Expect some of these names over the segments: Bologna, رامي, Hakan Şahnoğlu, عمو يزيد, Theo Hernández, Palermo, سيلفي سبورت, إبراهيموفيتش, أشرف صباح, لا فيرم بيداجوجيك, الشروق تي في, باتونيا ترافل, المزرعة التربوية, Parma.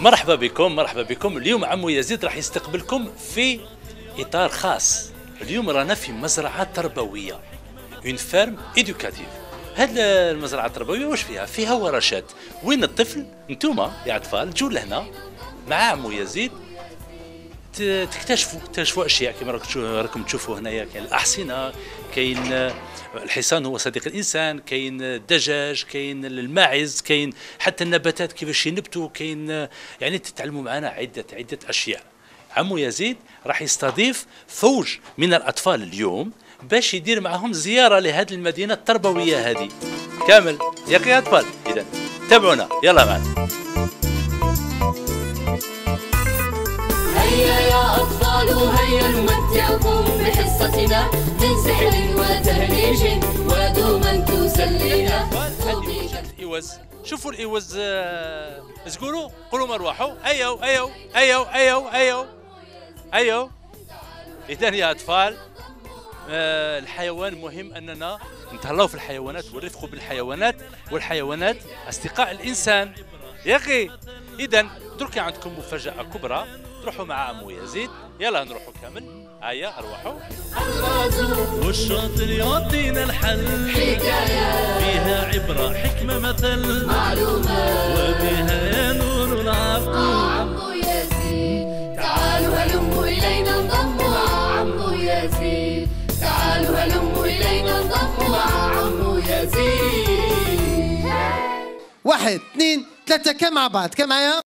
مرحبا بكم مرحبا بكم. اليوم عمو يزيد راح يستقبلكم في اطار خاص. اليوم رانا في مزرعه تربويه، اون فيرم ايدوكاتيف. هاد المزرعه التربويه واش فيها؟ فيها ورشات وين الطفل نتوما يا اطفال تجوا لهنا مع عمو يزيد تكتشفوا اشياء كما راكم تشوفوا هنايا. كاين الاحصنه، كاين الحصان هو صديق الانسان، كاين الدجاج، كاين الماعز، كاين حتى النباتات كيفاش ينبتوا، كاين يعني تتعلموا معنا عده اشياء. عمو يزيد راح يستضيف فوج من الاطفال اليوم باش يدير معهم زياره لهذه المدينه التربويه هذه كامل ياك يا اطفال. اذا تابعونا يلا معنا. هيا يا أطفال هيا نمتعكم بحصتنا من سحر وتهريج ودوما تسلينا. الإوز شوفوا الإوز تقولوا قولوا مروحوا أيو أيو أيو أيو أيو أيو. إذا يا أطفال الحيوان مهم أننا نتهلاو في الحيوانات ونرفقوا بالحيوانات، والحيوانات أصدقاء الإنسان ياخي. إذا درك عندكم مفاجأة كبرى، نروحوا مع عمو يزيد يلا نروحوا كامل. هيا اروحوا والشاطر يعطينا الحل، حكاية فيها عبرة حكمة مثل معلومة وبها نور العقل. عمو يزيد تعالوا هلموا إلينا انضموا مع عمو يزيد، تعالوا هلموا إلينا انضموا مع عمو يزيد. واحد اثنين ثلاثة كم مع بعض كم معايا.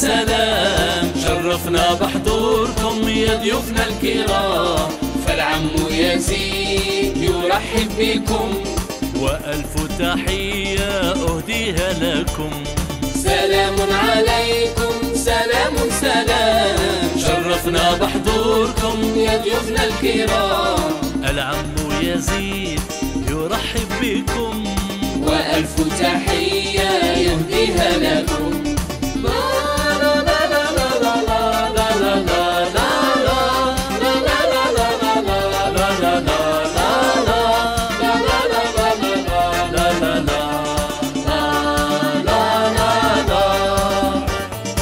سلام شرفنا بحضوركم يا ضيوفنا الكرام، فالعم يزيد يرحب بكم وألف تحية أهديها لكم. سلام عليكم سلام سلام شرفنا بحضوركم يا ضيوفنا الكرام، العم يزيد يرحب بكم وألف تحية يهديها لكم. جيتونا برضاكم لبيتوا دعوانا، واحنا يا بلقاكم مقلوبنا فرحانا، فالعم يزيد يرحب بكم وألف تحية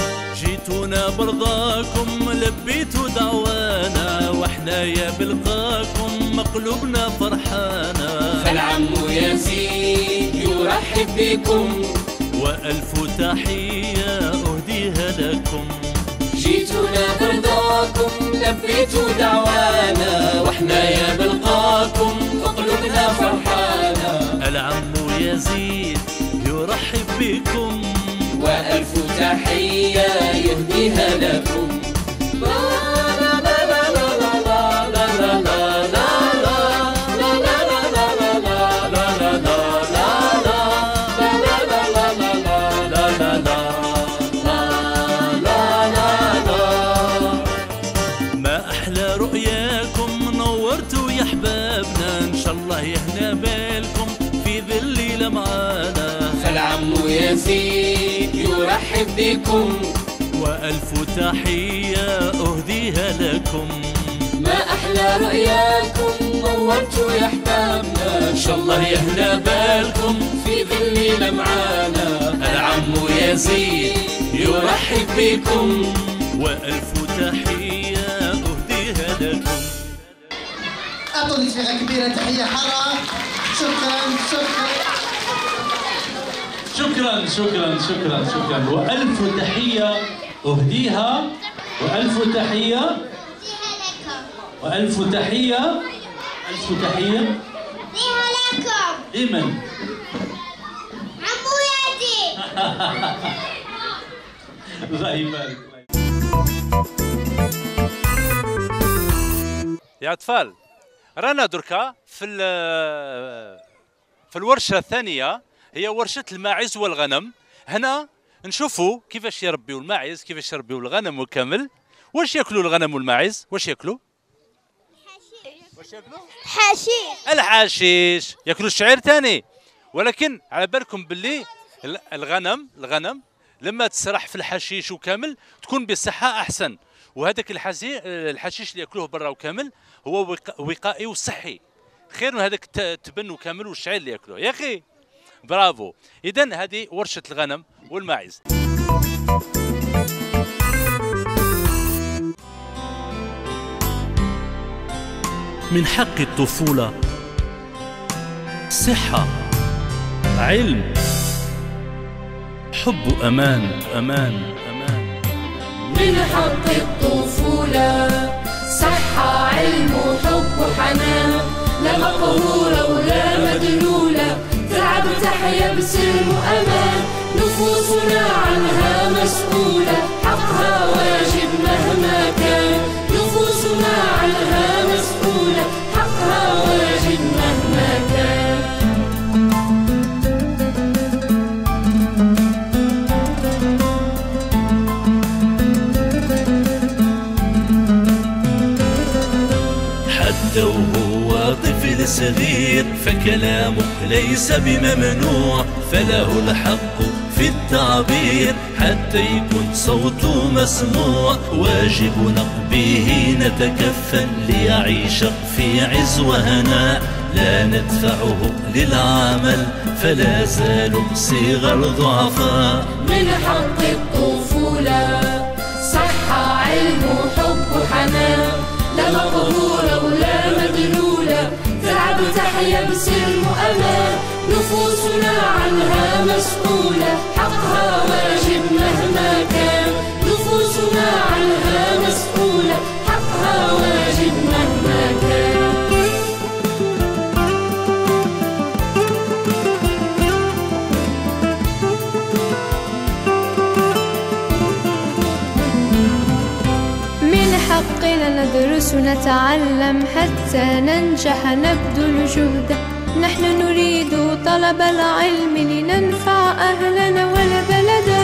أهديها لكم. جيتونا برضاكم لبيتوا دعوانا، واحنا يا بلقاكم وقلوبنا فرحانا، العم يزيد يرحب بكم وألف تحية يهديها لكم. رؤياكم نورتوا يا احبابنا، ان شاء الله يهنا بالكم عمو يزيد يرحب بكم، وألف تحية أهديها لكم. ما أحلى رؤياكم، نورتوا يا أحبابنا، إن شاء الله يهنا بالكم في ذلنا معانا. العمو يزيد يرحب بكم، وألف تحية أهديها لكم. أعطوني شيخة كبيرة تحية حارة. شكرا شكرا شكرا شكرا شكرا شكرا، وألف تحية أهديها، وألف تحية وألف تحية ألف تحية أهديها لكم. لمن؟ عمو يزيد. الله يبارك. يا أطفال، رانا دركا في الورشة الثانية، هي ورشة الماعز والغنم. هنا نشوفوا كيفاش يربيوا الماعز، كيفاش يربيوا الغنم وكامل. واش ياكلوا الغنم والماعز؟ واش ياكلوا؟ واش ياكلوا؟ حشيش. الحشيش. ياكلوا الشعير ثاني، ولكن على بالكم باللي الغنم لما تسرح في الحشيش وكامل تكون بصحة أحسن، وهذاك الحشيش اللي ياكلوه برا وكامل هو وقائي وصحي، خير من هذاك التبن وكامل والشعير اللي ياكلوه. يا أخي برافو. إذن هذه ورشة الغنم والماعز. من حق الطفولة صحة، علم، حب، أمان. من حق الطفولة صحة، علم، وحب، وحنان، لا مقهورة ولا مدلولة، تعب تحيا بسلم وأمان. نفوسنا عنها مسؤولة، حقها واجب مهما كان. نفوسنا عنها مسؤولة، حقها واجب مهما كان. حتى وهو طفل صغير فكلامه ليس بممنوع، فله الحق في التعبير حتى يكون صوته مسموع. واجب نقبيه نتكفل ليعيش في عز وهناء، لا ندفعه للعمل فلا زالوا صغار ضعفاء. من حق الطفولة صحة، علم، وحب، وحنان، لا مقهورة ولا مدلولة، تعب تحيا بسلم وأمان. نفوسنا عنها مسؤولة، حقها واجب مهما كان. نفوسنا عنها مسؤولة، حقها واجب مهما كان. من حقنا ندرس ونتعلم حتى ننجح، نبذل جهدا. نحن نريد طلب العلم لننفع أهلنا ولبلدا.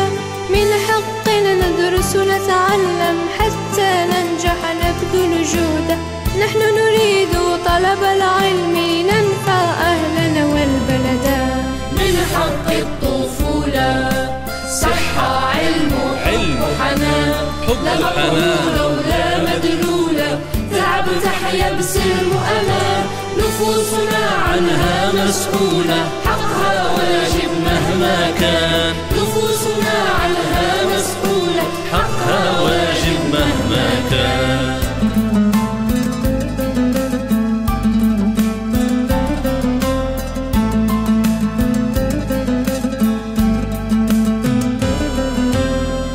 من حقنا ندرس نتعلم حتى ننجح، نبذل جهدا. نحن نريد طلب العلم لننفع أهلنا ولبلدا. من حق الطفولة صحة، علم، وحنان، لا مقهورة ولا مدلولة، تعب تحيا بسلم وأمان. نفوسنا عنها مسؤولة، حقها واجب مهما كان. نفوسنا عنها مسؤولة، حقها واجب مهما كان.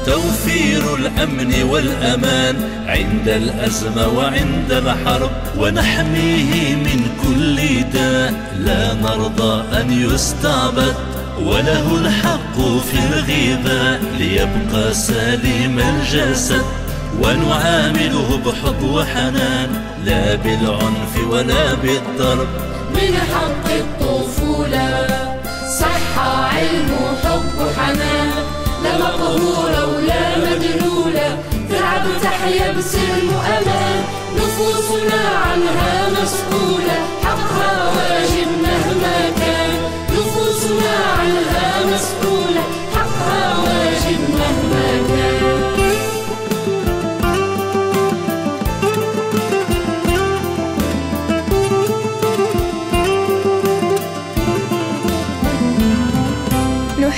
توفير الأمن والأمان عند الأزمة وعند الحرب، ونحميه من كل داء، لا نرضى أن يستعبد، وله الحق في الغذاء ليبقى سليم الجسد. ونعامله بحب وحنان، لا بالعنف ولا بالضرب. من حق الطفولة صحة، علم، وحب، وحنان، لا مقهورة ولا مدلولة، تعب تحيا بسلم وأمان. نفوسنا عنها مسؤولة، حقها واجب مهما كان. نفوسنا عنها مسؤولة.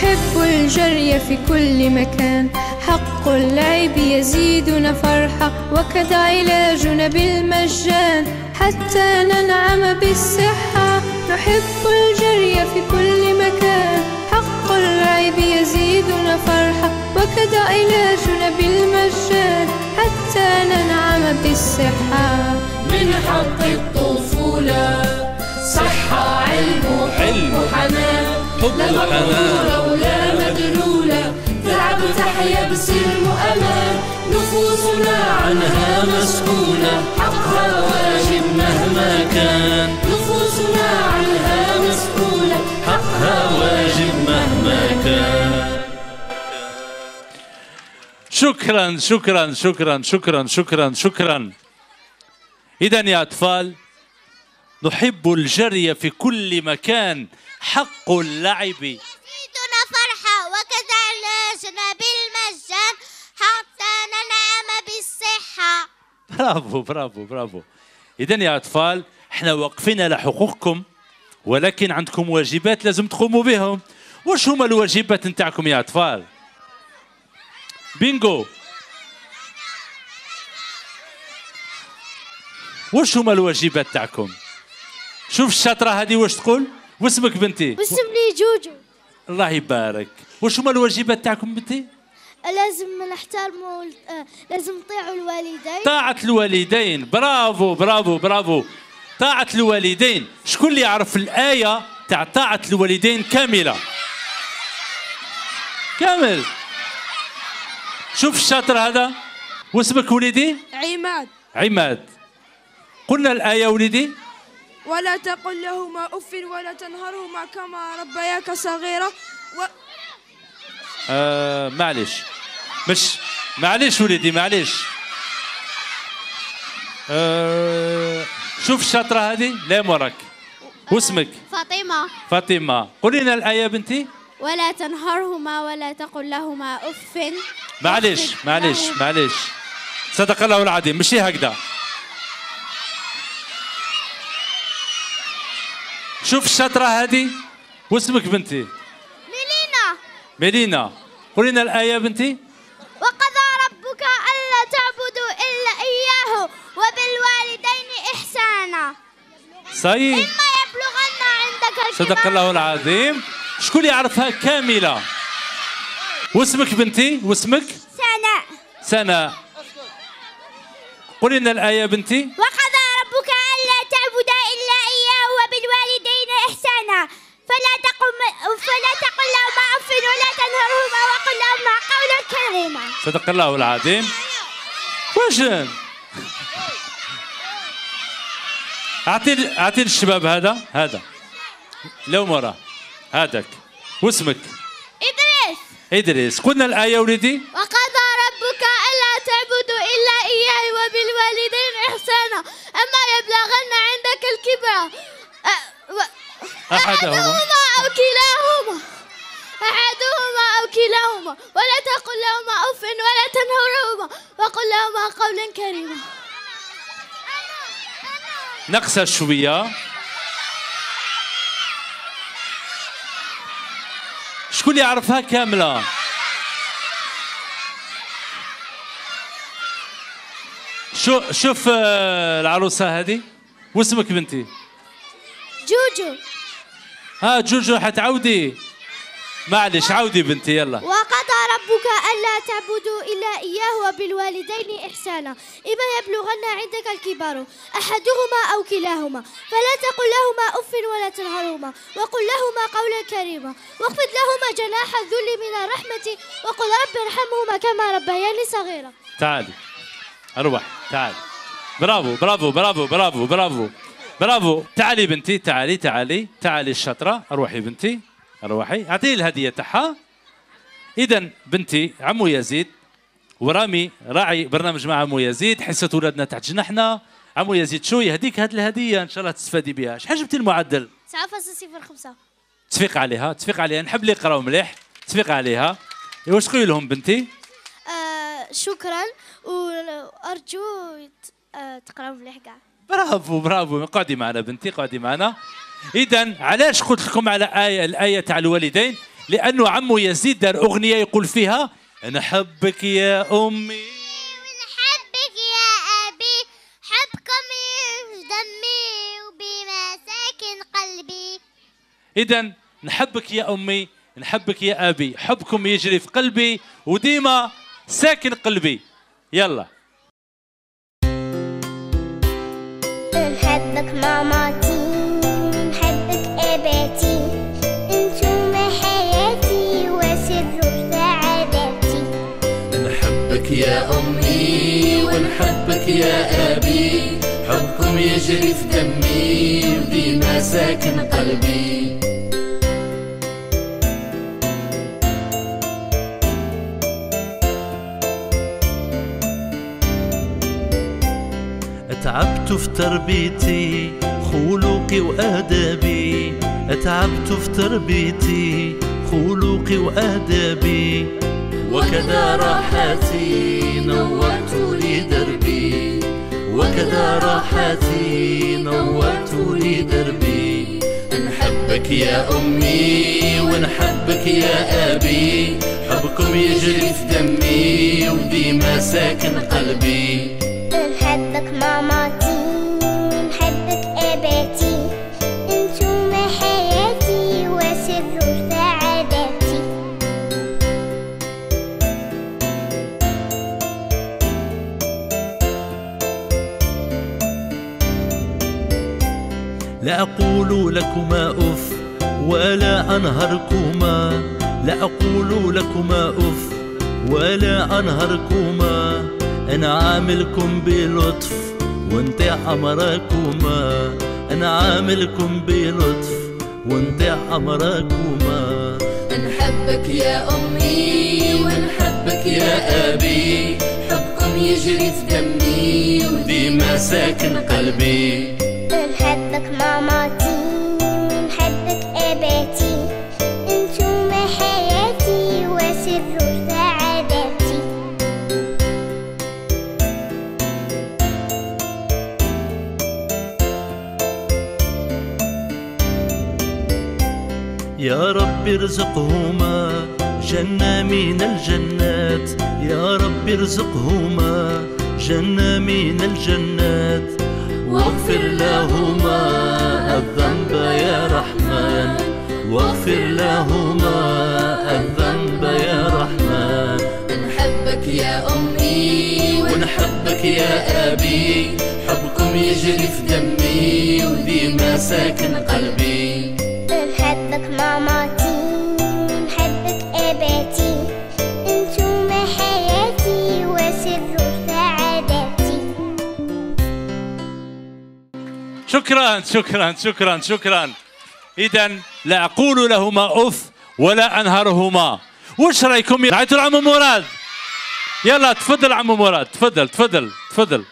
يحب الجري في كل مكان، حق اللعب يزيدنا فرحة وكذا علاجنا بالمجان، حتى ننعم بالصحة نحب الجري في كل مكان، حق اللعب يزيدنا فرحة وكذا علاجنا بالمجان، حتى ننعم بالصحة. من حق الطفولة صحة علم وحلم وحنان، لا مقدورة ولا مدلولة، تعب تحيا بسلم وأمان، نفوسنا عنها مسؤولة، حقها واجب مهما كان، نفوسنا عنها مسؤولة، حقها واجب مهما كان. شكرا شكرا شكرا شكرا شكرا شكرا. إذا يا أطفال، نحب الجري في كل مكان، حق اللعب يزيدنا فرحة وكذا علاجنا بالمجان، حتى ننعم بالصحة. برافو برافو برافو. إذن يا أطفال، احنا واقفين على حقوقكم، ولكن عندكم واجبات لازم تقوموا بهم. وش هما الواجبات نتاعكم يا أطفال؟ بينجو. وش هما الواجبات تاعكم؟ شوف الشاطرة هذه واش تقول؟ واسمك بنتي؟ واسمي جوجو. الله يبارك. واش هما الواجبات تاعكم بنتي؟ لازم نحترموا، لازم نطيعوا الوالدين. طاعة الوالدين. برافو برافو برافو. طاعة الوالدين. شكون اللي يعرف الآية تاع طاعة الوالدين كاملة؟ كامل. شوف الشاطر هذا. واسمك وليدي؟ عماد. عماد. قلنا الآية وليدي؟ ولا تقل لهما أف ولا تنهرهما كما ربياك صغيرة و... معليش، مش معليش وليدي، معليش. شوف الشاطرة هذه، لا مراك. واسمك؟ فاطمة. فاطمة. قولي لنا الآية بنتي. ولا تنهرهما ولا تقل لهما أف. معليش معليش معليش، صدق الله العظيم، مشي هكذا. شوف الشطرة هذه. واسمك بنتي؟ ميلينا. ميلينا. قولي لنا الآية بنتي. وقضى ربك ألا تعبدوا إلا إياه وبالوالدين إحسانا. صحيح. إما يبلغن عندك الكبر. صدق الله العظيم. شكون يعرفها كاملة؟ واسمك بنتي؟ واسمك؟ سناء. سناء. قولي لنا الآية بنتي. وقضى ربك ألا تعبد إلا إياه وبالوالدين إحسانا فلا تقل لهما أف ولا تنهرهما وقل لهما قولا كريما. صدق الله العظيم. واش أعطي للشباب هذا، هذا لو مرة هذاك. واسمك؟ إدريس. إدريس. قلنا الآية وليدي. وقضى ربك ألا تعبدوا إلا إياه وبالوالدين إحسانا أما يبلغن عندك الكبر أحدهما أو كلاهما ولا تقل لهما أف ولا تنهرهما وقل لهما قولا كريما. نقصة شوية. شكون اللي يعرفها كاملة؟ شوف العروسة هذه. واسمك بنتي؟ جوجو. جوجو حتعودي. معلش عودي بنتي يلا. وقضى ربك ألا تعبدوا إلا إياه وبالوالدين إحسانا إما يبلغن عندك الكبر أحدهما أو كلاهما فلا تقل لهما أف ولا تنهرهما وقل لهما قولا كريما واخفض لهما جناح الذل من الرحمة وقل رب ارحمهما كما ربياني صغيرا. تعالي أروح، تعالي. برافو برافو برافو برافو برافو برافو. تعالي بنتي، تعالي تعالي تعالي الشطرة. أروحي بنتي، أروحي. أعطيه الهدية تاعها. إذا بنتي، عمو يزيد ورامي راعي برنامج مع عمو يزيد، حصة ولادنا تحت جناحنا. عمو يزيد شو يهديك هذه الهدية، إن شاء الله تستفادي بها. شحال جبتي المعدل؟ 9.05. تصفيق عليها، تصفيق عليها. نحب اللي يقراو مليح. تصفيق عليها. واش تقولي لهم بنتي؟ شكرا، وأرجو تقراو مليح كاع. برافو برافو. قعدي معنا بنتي، قعدي معنا. إذا علاش قلت لكم على الآية تاع الوالدين؟ لأنه عمو يزيد دار أغنية يقول فيها نحبك يا أمي ونحبك يا أبي، حبكم في دمي وبما ساكن قلبي. إذا نحبك يا أمي، نحبك يا أبي، حبكم يجري في قلبي وديما ساكن قلبي. يلا نحبك ماماتي، نحبك أباتي، انتوما حياتي وسر سعادتي. نحبك يا أمي ونحبك يا أبي، حبكم يجري في دمي وديما ساكن قلبي. تعبت في تربيتي خلقي وأدبي، تعبت في تربيتي خلقي وأدبي، وكذا راحتي نورت لي دربي، وكذا راحتي نورت لي دربي. نحبك يا أمي ونحبك يا أبي، حبكم يجري في دمي وديما ساكن قلبي. نحبك ماماتي، نحبك أباتي، انتوما حياتي وسر سعادتي. لا أقول لكما أف ولا أنهركما، لا أقول لكما أف ولا أنهركما، أنا عاملكم بلطف وانت أمركما، أنا عاملكم بلطف وانت أمركما. نحبك يا أمي ونحبك يا أبي، حبكم يجري في دمي وديما ساكن قلبي. نحبك ماماتي، نحبك أباتي، انتوما حياتي وسر سعادتي. يا رب ارزقهما جنة من الجنات، يا رب ارزقهما جنة من الجنات، واغفر لهما الذنب يا رحمن، واغفر لهما الذنب يا رحمن. نحبك يا أمي ونحبك يا أبي، حبكم يجري في دمي وديما ساكن قلبي. نحبك ماماتي، نحبك أباتي، انتوما حياتي وسر سعادتي. شكرا شكرا شكرا شكرا. إذا لا أقول لهما أف ولا أنهرهما. واش رأيكم نعيطوا لعمو مراد؟ يلا تفضل عمو مراد، تفضل تفضل تفضل.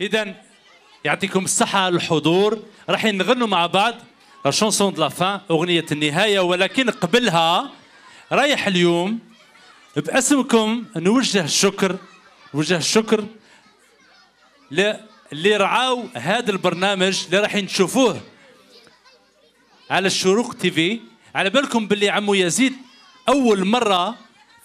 إذن يعطيكم الصحة على الحضور. راح نغنوا مع بعض لا شونسون دو لا فان، أغنية النهاية، ولكن قبلها رايح اليوم باسمكم نوجه الشكر، نوجه الشكر اللي رعاو هذا البرنامج اللي راح نشوفوه على الشروق تي في. على بالكم باللي عمو يزيد أول مرة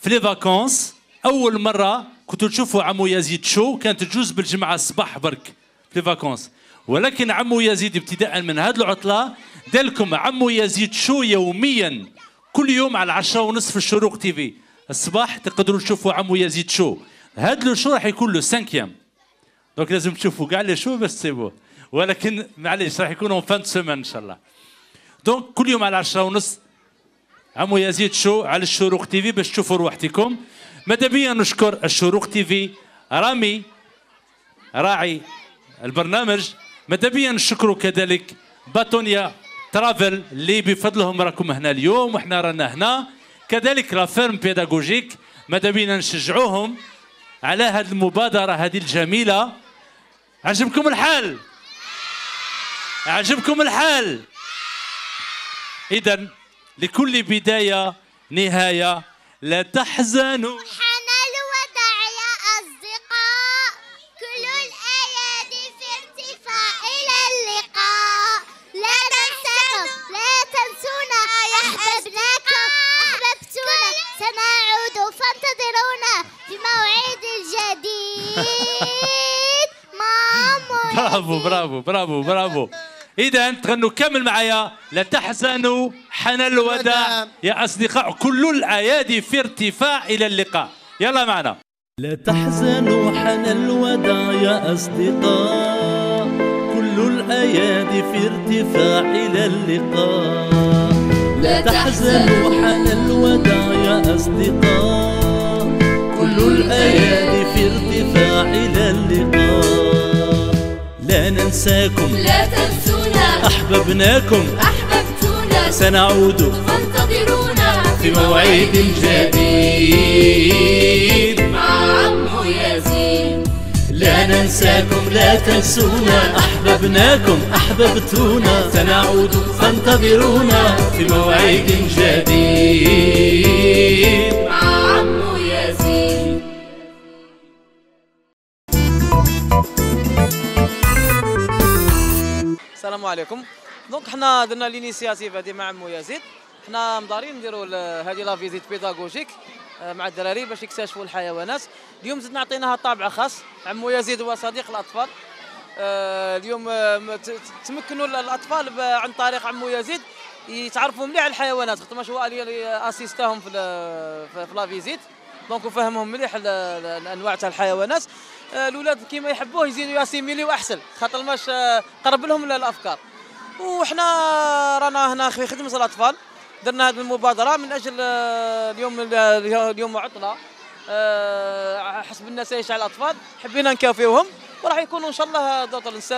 في لي فاكونس، أول مرة كنتوا تشوفوا عمو يزيد شو كانت تجوز بالجمعة الصباح برك في لي فاكونس، ولكن عمو يزيد ابتداء من هذه العطلة دالكم عمو يزيد شو يوميا كل يوم على 10:30 في الشروق تي في الصباح تقدروا تشوفوا عمو يزيد شو. هذا الشو راح يكون لو سانكيام، دونك لازم تشوفوا كاع لي شو باش تصيبوه، ولكن معليش راح يكونوا فان دو سيمان ان شاء الله. دونك كل يوم على 10:30 عمو يزيد شو على الشروق تي في باش تشوفوا روحتكم. ماذا بيا نشكر الشروق تي في، رامي راعي البرنامج، ماذا بيا نشكر كذلك باتونيا ترافل اللي بفضلهم راكم هنا اليوم وحنا رانا هنا، كذلك لا فيرم بيداجوجيك، ماذا بينا نشجعوهم على هذه المبادرة هذه الجميلة. عجبكم الحال؟ عجبكم الحال؟ إذا لكل بداية نهاية، لا تحزنوا. حمل الوداع يا أصدقاء، كل الأيادي في ارتفاع، إلى اللقاء. لا تنسكم، لا تنسونا يا أحبابناكم، أحببتونا، سنعود فانتظرونا في موعد جديد. برافو برافو برافو برافو. إذا تغنوا كمل معايا، لا تحزنوا حان الوداع يا أصدقاء، كل الأيادي في ارتفاع، إلى اللقاء. يلا معنا. لا تحزنوا حان الوداع يا أصدقاء، كل الأيادي في ارتفاع، إلى اللقاء. لا تحزنوا حان الوداع يا أصدقاء، كل الأيادي في ارتفاع، إلى اللقاء. لا ننساكم، لا تنسونا، أحببناكم، أحببتونا، سنعود فانتظرونا في موعد جديد مع عمو يزيد. لا ننساكم، لا تنسونا، أحببناكم، أحببتونا، سنعود فانتظرونا في موعد جديد مع عمو يزيد. السلام عليكم. دونك حنا درنا لينيسياتيف هذه مع عمو يزيد، حنا مدارين نديروا هذه لا فيزيت بيداغوجيك مع الدراري باش يكتشفوا الحيوانات. اليوم زدنا عطيناها طابع خاص، عمو يزيد هو صديق الاطفال. اليوم تمكنوا الاطفال عن طريق عمو يزيد يتعرفوا مليح على الحيوانات، خاطر ماش هو اللي اسيستاهم في لا فيزيت، دونك وفهمهم مليح الانواع تاع الحيوانات. الاولاد كيما يحبوه يزيدوا ياسيميليو احسن، خاطر ماش قرب لهم الافكار. وحنا رانا هنا في خدمه الاطفال، درنا هذه المبادره من اجل اليوم عطله حسب النتائج على الاطفال، حبينا نكافيوهم وراح يكونوا ان شاء الله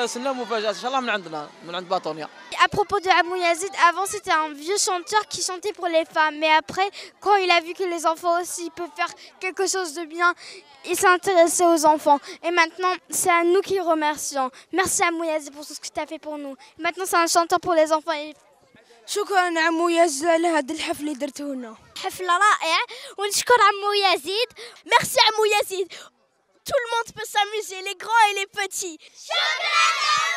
نستناو مفاجات ان شاء الله من عندنا من عند باتونيا. À propos de Amou Yazid, avant c'était un vieux chanteur qui chantait pour les femmes, mais après quand il a vu que les enfants aussi peuvent faire quelque chose de bien, il s'est intéressé aux enfants. Et maintenant c'est à nous qu'il remercie. Merci Amou Yazid pour tout ce que tu as fait pour nous. Maintenant c'est un chanteur pour les enfants. شكرا عمو يزيد على هذا الحفل اللي درته لنا، حفله رائعه، ونشكر عمو يزيد. ميرسي عمو يزيد. Tout le monde peut s'amuser, les grands et les petits.